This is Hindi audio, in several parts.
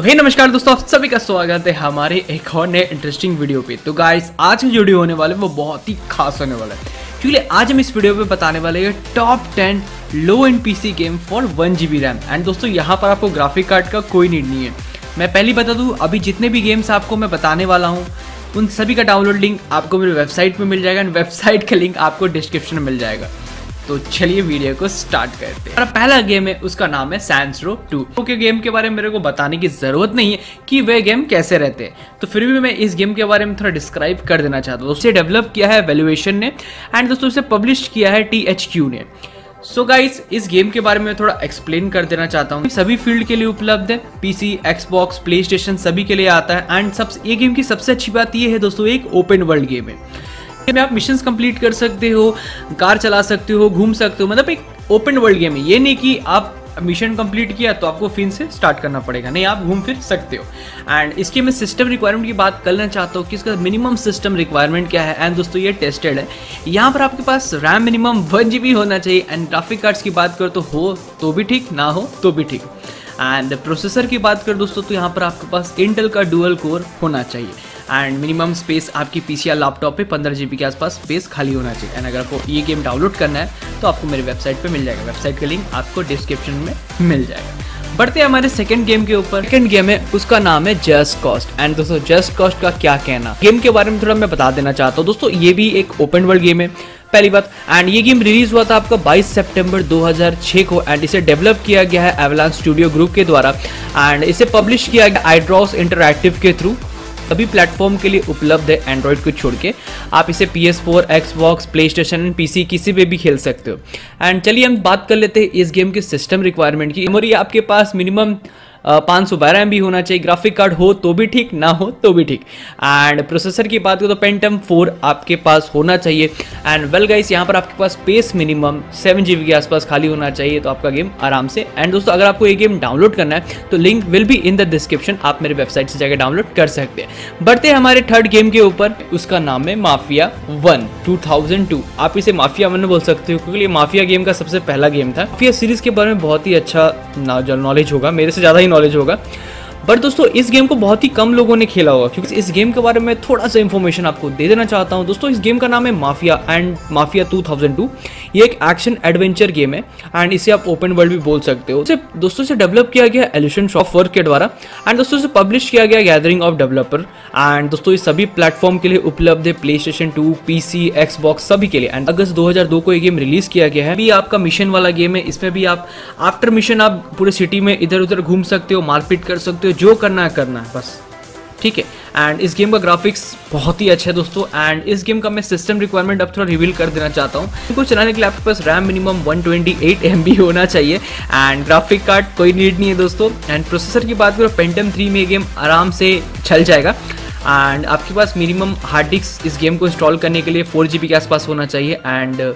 तो भाई नमस्कार दोस्तों, आप सभी का स्वागत है हमारे एक और नए इंटरेस्टिंग वीडियो पे। तो गाइस आज का जो वीडियो होने वाला है वो बहुत ही खास होने वाला है, क्योंकि आज हम इस वीडियो पे बताने वाले हैं top 10 low end PC game for 1 GB RAM. And दोस्तों यहाँ पर आपको ग्राफिक कार्ड का कोई नीड नहीं है। मैं पहले बता दूँ, अभी जितने भी गेम्स आपको मैं बताने वाला हूँ उन सभी का डाउनलोड लिंक आपको मेरी वेबसाइट पर मिल जाएगा एंड वेबसाइट का लिंक आपको डिस्क्रिप्शन में मिल जाएगा। तो चलिए वीडियो को स्टार्ट करते हैं। हमारा पहला गेम है, उसका नाम है सैंड्रो 2। ओके, गेम के बारे में मेरे को बताने की ज़रूरत नहीं है कि वे गेम कैसे रहते हैं, तो फिर भी मैं इस गेम के बारे में थोड़ा डिस्क्राइब कर देना चाहता हूँ। उसे डेवलप किया है वैल्यूएशन ने एंड दोस्तों उसे पब्लिश किया है THQ ने। सो गाइस इस गेम के बारे में थोड़ा एक्सप्लेन कर देना चाहता हूँ। सभी फील्ड के लिए उपलब्ध है, PC, Xbox, PlayStation सभी के लिए आता है। एंड ये गेम की सबसे अच्छी बात यह है दोस्तों, एक ओपन वर्ल्ड गेम है में आप मिशंस कंप्लीट कर सकते हो, कार चला सकते हो, घूम सकते हो, मतलब एक ओपन वर्ल्ड गेम है। ये नहीं कि आप मिशन कंप्लीट किया तो आपको फिर से स्टार्ट करना पड़ेगा, नहीं, आप घूम फिर सकते हो। एंड इसके मैं सिस्टम रिक्वायरमेंट की बात करना चाहता हूँ कि इसका मिनिमम सिस्टम रिक्वायरमेंट क्या है। एंड दोस्तों ये टेस्टेड है, यहाँ पर आपके पास रैम मिनिमम 1 GB होना चाहिए। एंड ग्राफिक कार्ड्स की बात करो तो हो तो भी ठीक, ना हो तो भी ठीक। एंड प्रोसेसर की बात करो दोस्तों तो यहाँ पर आपके पास इंटेल का डुअल कोर होना चाहिए। एंड मिनिमम स्पेस आपकी PC या लैपटॉप पे 15 GB के आसपास स्पेस खाली होना चाहिए। एंड अगर आपको ये गेम डाउनलोड करना है तो आपको मेरी वेबसाइट पे मिल जाएगा, वेबसाइट का लिंक आपको डिस्क्रिप्शन में मिल जाएगा। बढ़ते हैं हमारे सेकंड गेम के ऊपर। सेकंड गेम है, उसका नाम है जस्ट कॉज। एंड दोस्तों जस्ट कॉज का क्या कहना, गेम के बारे में थोड़ा मैं बता देना चाहता हूँ। दोस्तों ये भी एक ओपन वर्ल्ड गेम है पहली बात। एंड ये गेम रिलीज हुआ था आपका 22 सितंबर 2006 को। एंड इसे डेवलप किया गया है एवलांस स्टूडियो ग्रुप के द्वारा। एंड इसे पब्लिश किया गया आईड्रॉस इंटरएक्टिव के थ्रू। सभी प्लेटफॉर्म के लिए उपलब्ध है एंड्रॉयड को छोड़ के। आप इसे PS4, Xbox, PlayStation and PC किसी पे भी खेल सकते हो। एंड चलिए हम बात कर लेते हैं इस गेम के सिस्टम रिक्वायरमेंट की। मेमोरी आपके पास मिनिमम 512 MB होना चाहिए। ग्राफिक कार्ड हो तो भी ठीक, ना हो तो भी ठीक। एंड प्रोसेसर की बात करें तो पेंटम 4 आपके पास होना चाहिए। एंड वेल गाइस यहाँ पर आपके पास स्पेस मिनिमम 7 GB के आसपास खाली होना चाहिए, तो आपका गेम आराम से। एंड दोस्तों अगर आपको ये गेम डाउनलोड करना है तो link will be in the description, आप मेरे वेबसाइट से जाकर डाउनलोड कर सकते हैं। बढ़ते हैं हमारे थर्ड गेम के ऊपर, उसका नाम है माफिया 1 2002। आप इसे माफिया 1 बोल सकते हो क्योंकि ये माफिया गेम का सबसे पहला गेम था। माफिया सीरीज के बारे में बहुत ही अच्छा नॉलेज होगा, मेरे से ज़्यादा ही नॉलेज होगा, बट दोस्तों इस गेम को बहुत ही कम लोगों ने खेला होगा। क्योंकि इस गेम के बारे में थोड़ा सा इंफॉर्मेशन आपको दे देना चाहता हूं। दोस्तों इस गेम का नाम है माफिया एंड माफिया 2002। ये एक एक्शन एडवेंचर गेम है एंड इसे आप ओपन वर्ल्ड भी बोल सकते हो। दोस्तों इसे डेवलप किया गया एल्यूशन सॉफ्टवेयर के द्वारा। एंड दोस्तों इसे पब्लिश किया गया गैदरिंग ऑफ डेवलपर। एंड दोस्तों ये सभी प्लेटफॉर्म के लिए उपलब्ध है, PlayStation 2, PC, Xbox सभी के लिए। एंड अगस्त 2002 को ये गेम रिलीज किया गया है। भी आपका मिशन वाला गेम है, इसमें भी आप आफ्टर मिशन आप पूरे सिटी में इधर उधर घूम सकते हो, मारपीट कर सकते हो, जो करना है बस, ठीक है। एंड इस गेम का ग्राफिक्स बहुत ही अच्छा है दोस्तों। एंड इस गेम का मैं सिस्टम रिक्वायरमेंट अब थोड़ा रिवील कर देना चाहता हूँ। इसको चलाने के लिए आपके पास रैम मिनिमम 128 MB होना चाहिए। एंड ग्राफिक कार्ड कोई नीड नहीं है दोस्तों। एंड प्रोसेसर की बात करो पेंटम 3 में गेम आराम से चल जाएगा। एंड आपके पास मिनिमम हार्ड डिस्क इस गेम को इंस्टॉल करने के लिए 4 GB के आसपास होना चाहिए। एंड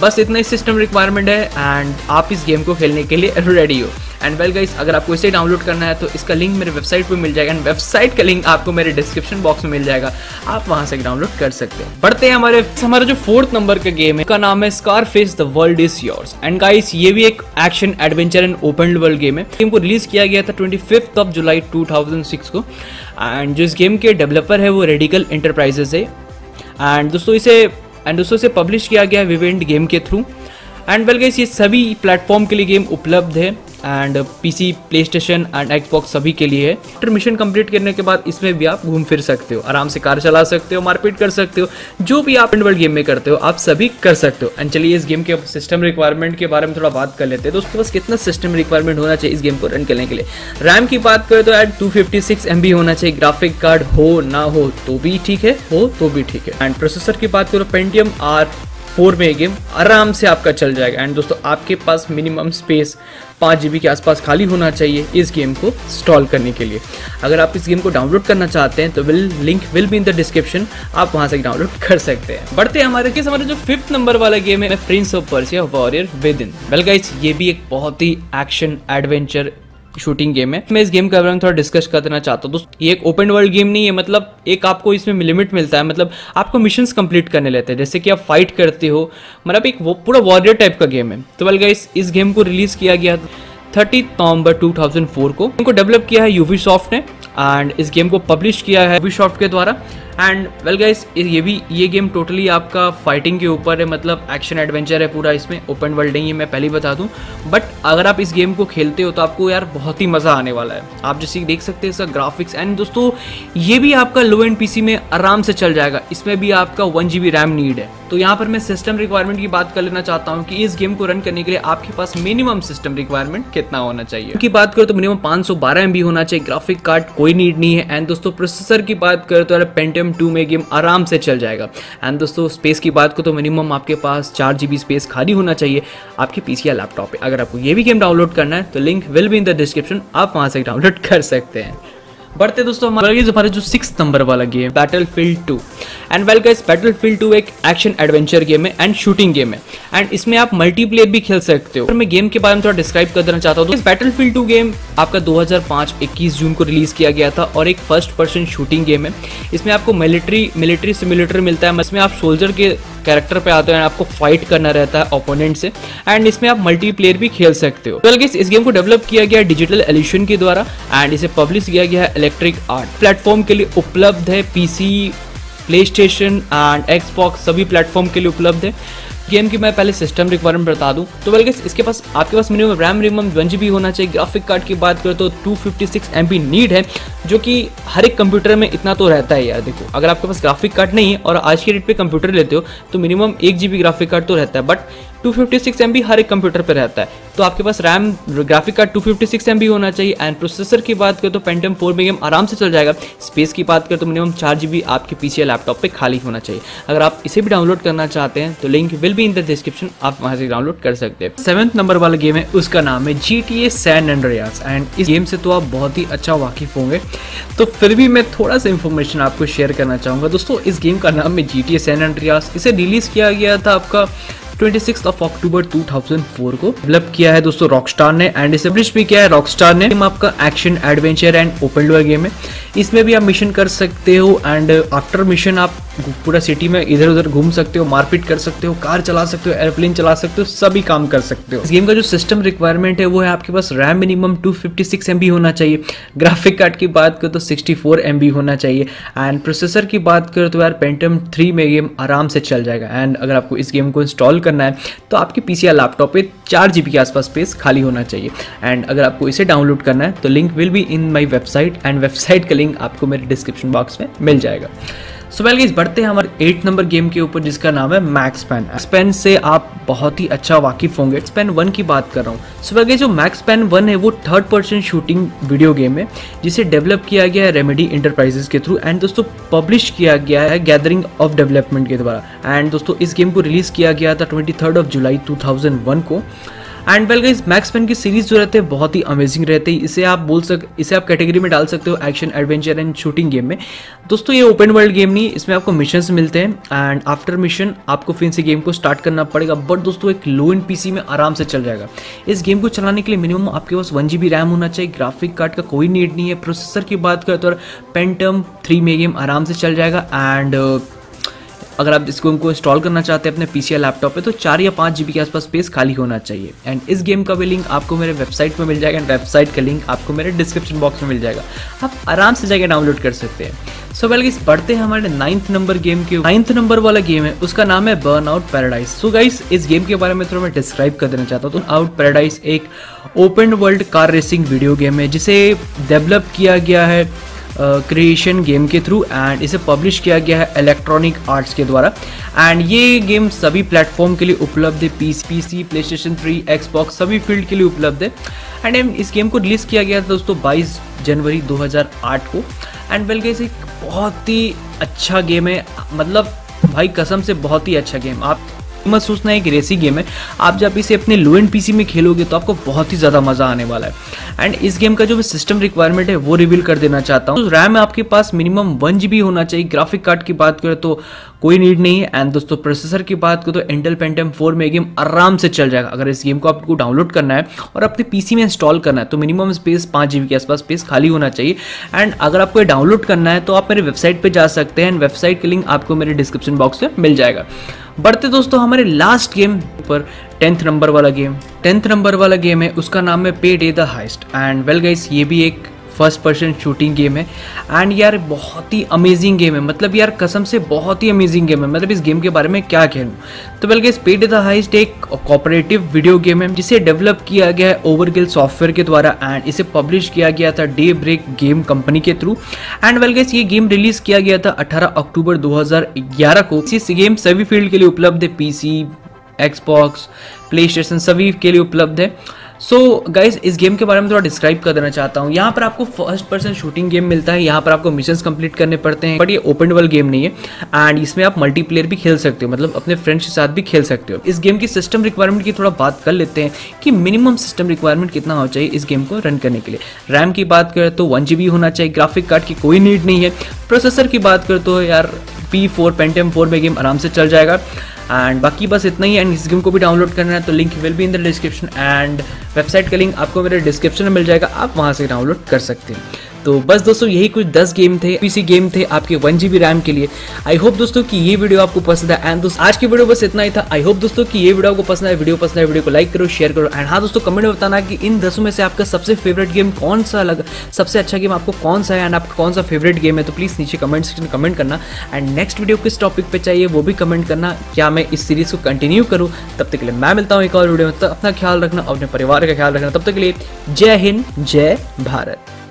बस इतना ही सिस्टम रिक्वायरमेंट है एंड आप इस गेम को खेलने के लिए रेडी हो। एंड वेल गाइस अगर आपको इसे डाउनलोड करना है तो इसका लिंक मेरे वेबसाइट पे मिल जाएगा एंड वेबसाइट का लिंक आपको मेरे डिस्क्रिप्शन बॉक्स में मिल जाएगा, आप वहां से डाउनलोड कर सकते हैं। बढ़ते हैं हमारा जो 4th नंबर का गेम है, उसका नाम है Scarface the world is yours. And guys ये भी एक action adventure and open world game है। गेम को रिलीज किया गया था 25 जुलाई 2006 को। एंड जो इस गेम के डेवलपर है वो रेडिकल एंटरप्राइजेज है। एंड दोस्तों इसे पब्लिश किया गया है विवेंट गेम के थ्रू। एंड वेल गाइस ये सभी प्लेटफॉर्म के लिए गेम उपलब्ध है and PC, PlayStation and Xbox सभी के लिए है। आफ्टर मिशन कंप्लीट करने के बाद इसमें भी आप घूम फिर सकते हो, आराम से कार चला सकते हो, मारपीट कर सकते हो, जो भी आप ओपन वर्ल्ड गेम में करते हो आप सभी कर सकते हो। एंड चलिए इस गेम के सिस्टम रिक्वायरमेंट के बारे में थोड़ा बात कर लेते हैं। दोस्तों बस कितना सिस्टम रिक्वायरमेंट होना चाहिए इस गेम को रन करने के लिए। रैम की बात करें तो एड 256 MB होना चाहिए। ग्राफिक कार्ड हो ना हो तो भी ठीक है, हो तो भी ठीक है। एंड प्रोसेसर की बात करो पेंटियम 4 में गेम आराम से आपका चल जाएगा। एंड दोस्तों आपके पास मिनिमम स्पेस 5 GB के आसपास खाली होना चाहिए इस गेम को इंस्टॉल करने के लिए। अगर आप इस गेम को डाउनलोड करना चाहते हैं तो link will be in the description, आप वहां से डाउनलोड कर सकते हैं। बढ़ते हैं हमारे जो 5th नंबर वाला गेम है, Prince of Persia Warrior Within. Well guys ये भी एक बहुत ही एक्शन एडवेंचर शूटिंग गेम है। मैं इस गेम के बारे में थोड़ा डिस्कस कर देना चाहता हूँ दोस्तों। ये एक ओपन वर्ल्ड गेम नहीं है, मतलब एक आपको इसमें लिमिट मिलता है, मतलब आपको मिशंस कंप्लीट करने लेते हैं, जैसे कि आप फाइट करते हो, मतलब एक वो पूरा वॉरियर टाइप का गेम है। तो वेल गाइस इस गेम को रिलीज़ किया गया 30 नवंबर 2004 को। इनको डेवलप किया है यूबीसॉफ्ट ने एंड इस गेम को पब्लिश किया है यूबीसॉफ्ट के द्वारा। एंड वेल गाइस, ये गेम टोटली आपका फाइटिंग के ऊपर है, मतलब एक्शन एडवेंचर है पूरा, इसमें ओपन वर्ल्ड नहीं है, मैं पहले ही बता दूं। बट अगर आप इस गेम को खेलते हो तो आपको यार बहुत ही मज़ा आने वाला है। आप जैसे देख सकते हैं इसका ग्राफिक्स, एंड दोस्तों ये भी आपका लो एंड पीसी में आराम से चल जाएगा। इसमें भी आपका 1 GB रैम नीड है। तो यहाँ पर मैं सिस्टम रिक्वायरमेंट की बात कर लेना चाहता हूँ कि इस गेम को रन करने के लिए आपके पास मिनिमम सिस्टम रिक्वायरमेंट कितना होना चाहिए। की बात करो तो मिनिमम 512 MB होना चाहिए, ग्राफिक कार्ड कोई नीड नहीं है। एंड दोस्तों प्रोसेसर की बात करो तो पेंटियम 2 में गेम आराम से चल जाएगा। एंड दोस्तों स्पेस की बात को तो मिनिमम आपके पास 4 GB स्पेस खाली होना चाहिए आपके पीसी या लैपटॉप पे। अगर आपको ये भी गेम डाउनलोड करना है तो link will be in the description, आप वहां से डाउनलोड कर सकते हैं। बढ़ते दोस्तों हमारे जो 6 नंबर वाला game Battlefield 2। And well guys, Battlefield 2 एक एक्शन एडवेंचर गेम है एंड शूटिंग गेम है, एंड इसमें आप मल्टीप्लेयर भी खेल सकते हो। मैं गेम के बारे में थोड़ा डिस्क्राइब कर देना चाहता हूँ। Battlefield 2 गेम आपका 2005 21 जून को रिलीज किया गया था और एक फर्स्ट पर्सन शूटिंग गेम है। इसमें आपको मिलिट्री सिमुलेटर मिलता है। इसमें आप सोल्जर के कैरेक्टर पे आते हो एंड आपको फाइट करना रहता है ओपोनेंट से, एंड इसमें आप मल्टीप्लेयर भी खेल सकते हो। वेल गाइस, इस गेम को डेवलप किया गया डिजिटल एल्यूशन के द्वारा एंड इसे पब्लिश किया गया है इलेक्ट्रिक आर्ट। प्लेटफॉर्म के लिए उपलब्ध है, पीसी, प्लेस्टेशन एंड एक्सबॉक्स सभी प्लेटफॉर्म के लिए उपलब्ध है। गेम की मैं पहले सिस्टम रिक्वायरमेंट बता दूं तो वेल गाइस, इसके पास आपके पास मिनिमम रैम मिनिमम 1 GB होना चाहिए। ग्राफिक कार्ड की बात करें तो 256 MB नीड है, जो कि हर एक कंप्यूटर में इतना तो रहता है यार। देखो, अगर आपके पास ग्राफिक कार्ड नहीं है और आज के डेट पे कंप्यूटर लेते हो तो मिनिमम 1 GB ग्राफिक कार्ड तो रहता है, बट 256 MB हर एक कंप्यूटर पे रहता है। तो आपके पास रैम ग्राफिक कार्ड 256 MB होना चाहिए। एंड प्रोसेसर की बात करें तो पेंटियम 4 में गेम आराम से चल जाएगा। स्पेस की बात करें तो मिनिमम 4 GB आपके पीसी या लैपटॉप पे खाली होना चाहिए। अगर आप इसे भी डाउनलोड करना चाहते हैं तो link will be in the description, आप वहां से डाउनलोड कर सकते हैं। 7 नंबर वाला गेम है, उसका नाम है GTA San Andreas। एंड इस गेम से तो आप बहुत ही अच्छा वाकिफ होंगे, तो फिर भी मैं थोड़ा सा इंफॉर्मेशन आपको शेयर करना चाहूँगा। दोस्तों इस गेम का नाम है GTA San Andreas। इसे रिलीज़ किया गया था आपका 26 अक्टूबर 2004 को। डेवलप किया है दोस्तों रॉकस्टार ने एंड एस्टेब्लिश भी किया है रॉकस्टार ने। गेम आपका action adventure and open world game है। इसमें भी आप मिशन कर सकते हो एंड आफ्टर मिशन आप पूरा सिटी में इधर उधर घूम सकते हो, मारपीट कर सकते हो, कार चला सकते हो, एयरप्लेन चला सकते हो, सभी काम कर सकते हो। इस गेम का जो सिस्टम रिक्वायरमेंट है वो है आपके पास रैम मिनिमम 256 MB होना चाहिए। ग्राफिक कार्ड की बात करो तो 64 MB होना चाहिए। एंड प्रोसेसर की बात करो तो यार पेंटियम 3 में गेम आराम से चल जाएगा। एंड अगर आपको इस गेम को इंस्टॉल करना है तो आपके पीसी या लैपटॉप पे 4 GB के आसपास स्पेस खाली होना चाहिए। एंड अगर आपको इसे डाउनलोड करना है तो link will be in my website and website का लिंक आपको मेरे डिस्क्रिप्शन बॉक्स में मिल जाएगा। सो वेल गाइस, बढ़ते हैं हमारे 8 नंबर गेम के ऊपर, जिसका नाम है मैक्स पैन। मैक्स पैन से आप बहुत ही अच्छा वाकिफ होंगे। मैक्स पैन 1 की बात कर रहा हूँ। सो वेल गाइस, जो मैक्स पैन 1 है वो 3rd person shooting video game है, जिसे डेवलप किया गया है रेमेडी इंटरप्राइजेज के थ्रू। एंड दोस्तों पब्लिश किया गया है गैदरिंग ऑफ डेवलपमेंट के द्वारा। एंड दोस्तों इस गेम को रिलीज़ किया गया था 23 जुलाई 2001 को। And well guys, Max Payne की सीरीज़ जो रहते हैं बहुत ही अमेजिंग रहते हैं। इसे आप कैटेगरी में डाल सकते हो action adventure and shooting game में। दोस्तों ये ओपन वर्ल्ड गेम नहीं, इसमें आपको मिशंस मिलते हैं एंड आफ्टर मिशन आपको फिर से गेम को स्टार्ट करना पड़ेगा। बट दोस्तों एक लो एंड पीसी में आराम से चल जाएगा। इस गेम को चलाने के लिए मिनिमम आपके पास 1 GB रैम होना चाहिए। ग्राफिक कार्ड का कोई नीड नहीं है। प्रोसेसर की बात करें तो पेंटियम 3 में गेम आराम से चल जाएगा। एंड अगर आप इसको हमको इंस्टॉल करना चाहते हैं अपने पीसी या लैपटॉप पे तो 4 या 5 GB के आसपास स्पेस खाली होना चाहिए। एंड इस गेम का भी लिंक आपको मेरे वेबसाइट पे मिल जाएगा एंड वेबसाइट का लिंक आपको मेरे डिस्क्रिप्शन बॉक्स में मिल जाएगा, आप आराम से जाके डाउनलोड कर सकते हैं। सो वेल गाइस, बढ़ते हैं हमारे 9 नंबर गेम के। 9 नंबर वाला गेम है, उसका नाम है Burnout Paradise. So guys, इस गेम के बारे में थोड़ा मैं डिस्क्राइब कर देना चाहता हूँ। बर्न आउट पैराडाइज एक open world car racing video game है, जिसे डेवलप किया गया है क्रिएशन गेम के थ्रू एंड इसे पब्लिश किया गया है इलेक्ट्रॉनिक आर्ट्स के द्वारा। एंड ये गेम सभी प्लेटफॉर्म के लिए उपलब्ध है, पीसी, प्लेस्टेशन 3, एक्सबॉक्स सभी फील्ड के लिए उपलब्ध है। एंड इस गेम को रिलीज़ किया गया था दोस्तों 22 जनवरी 2008 को। एंड वेल गाइस, एक बहुत ही अच्छा गेम है, मतलब भाई कसम से बहुत ही अच्छा गेम। आप मत सोचना एक रेसी गेम है, आप जब इसे अपने लो एंड पीसी में खेलोगे तो आपको बहुत ही ज़्यादा मज़ा आने वाला है। एंड इस गेम का जो सिस्टम रिक्वायरमेंट है वो रिवील कर देना चाहता हूँ। तो रैम आपके पास मिनिमम 1 GB होना चाहिए। ग्राफिक कार्ड की बात करें तो कोई नीड नहीं है। एंड दोस्तों प्रोसेसर की बात करें तो इंटेल पेंटियम 4 में गेम आराम से चल जाएगा। अगर इस गेम को आपको डाउनलोड करना है और अपने पीसी में इंस्टॉल करना है तो मिनिमम स्पेस 5 GB के आसपास स्पेस खाली होना चाहिए। एंड अगर आपको ये डाउनलोड करना है तो आप मेरे वेबसाइट पर जा सकते हैं एंड वेबसाइट का लिंक आपको मेरे डिस्क्रिप्शन बॉक्स में मिल जाएगा। बढ़ते दोस्तों हमारे लास्ट गेम पर, 10th नंबर वाला गेम है, उसका नाम है Payday the heist. And well guys, ये भी एक फर्स्ट पर्सन शूटिंग गेम है एंड यार बहुत ही अमेजिंग गेम है, मतलब यार कसम से बहुत ही अमेजिंग गेम है, मतलब इस गेम के बारे में क्या कहूँ। तो well guys, Payday the heist एक कोऑपरेटिव वीडियो गेम है जिसे डेवलप किया गया है ओवरकिल सॉफ्टवेयर के द्वारा एंड इसे पब्लिश किया गया था डे ब्रेक गेम कंपनी के थ्रू। एंड वेल गाइस, ये गेम रिलीज किया गया था 18 अक्टूबर 2011 को। इस गेम सभी फील्ड के लिए उपलब्ध है, PC, Xbox, PlayStation सभी के लिए उपलब्ध है। सो गाइज, इस गेम के बारे में थोड़ा डिस्क्राइब कर देना चाहता हूँ। यहाँ पर आपको फर्स्ट पर्सन शूटिंग गेम मिलता है, यहाँ पर आपको मिशंस कंप्लीट करने पड़ते हैं, बट ये ओपन वर्ल्ड गेम नहीं है एंड इसमें आप मल्टीप्लेयर भी खेल सकते हो, मतलब अपने फ्रेंड्स के साथ भी खेल सकते हो। इस गेम की सिस्टम रिक्वायरमेंट की थोड़ा बात कर लेते हैं कि मिनिमम सिस्टम रिक्वायरमेंट कितना होना चाहिए इस गेम को रन करने के लिए। रैम की बात करें तो 1 GB होना चाहिए, ग्राफिक कार्ड की कोई नीड नहीं है। प्रोसेसर की बात करें तो यार Pentium 4 में गेम आराम से चल जाएगा। एंड बाकी बस इतना ही। एंड इस गेम को भी डाउनलोड करना है तो link will be in the description and website का लिंक आपको मेरे डिस्क्रिप्शन में मिल जाएगा, आप वहां से डाउनलोड कर सकते हैं। तो बस दोस्तों, यही कुछ 10 गेम थे, पीसी गेम थे आपके 1 GB रैम के लिए। आई होप दोस्तों कि ये वीडियो आपको पसंद है। एंड दोस्तों, आज की वीडियो बस इतना ही था। आई होप दोस्तों कि ये वीडियो आपको पसंद है। वीडियो पसंद है, वीडियो को लाइक करो, शेयर करो एंड हाँ दोस्तों, कमेंट में बताना कि इन 10 में से आपका सबसे फेवरेट गेम कौन सा लगा, सबसे अच्छा गेम आपको कौन सा है एंड आपका कौन सा फेवरेट गेम है। तो प्लीज़ नीचे कमेंट सेक्शन में कमेंट करना एंड नेक्स्ट वीडियो किस टॉपिक पर चाहिए वो भी कमेंट करना, क्या मैं इस सीरीज़ को कंटिन्यू करूँ। तब तक के लिए मैं मिलता हूँ एक और वीडियो में। तब अपना ख्याल रखना, अपने परिवार का ख्याल रखना। तब तक के लिए जय हिंद, जय भारत।